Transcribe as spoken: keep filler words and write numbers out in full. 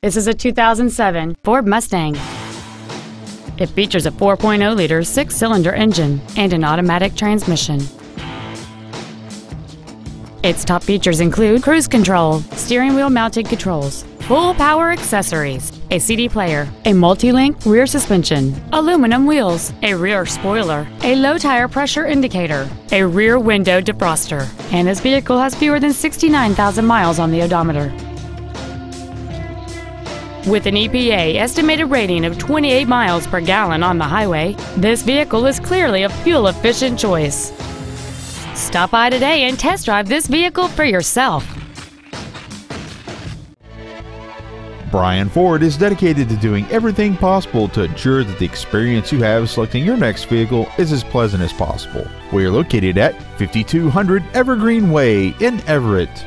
This is a two thousand seven Ford Mustang. It features a four point oh liter six-cylinder engine and an automatic transmission. Its top features include cruise control, steering wheel mounted controls, full power accessories, a C D player, a multi-link rear suspension, aluminum wheels, a rear spoiler, a low tire pressure indicator, a rear window defroster, and this vehicle has fewer than sixty-nine thousand miles on the odometer. With an E P A estimated rating of twenty-eight miles per gallon on the highway, this vehicle is clearly a fuel-efficient choice. Stop by today and test drive this vehicle for yourself. Brien Ford is dedicated to doing everything possible to ensure that the experience you have selecting your next vehicle is as pleasant as possible. We are located at fifty-two hundred Evergreen Way in Everett.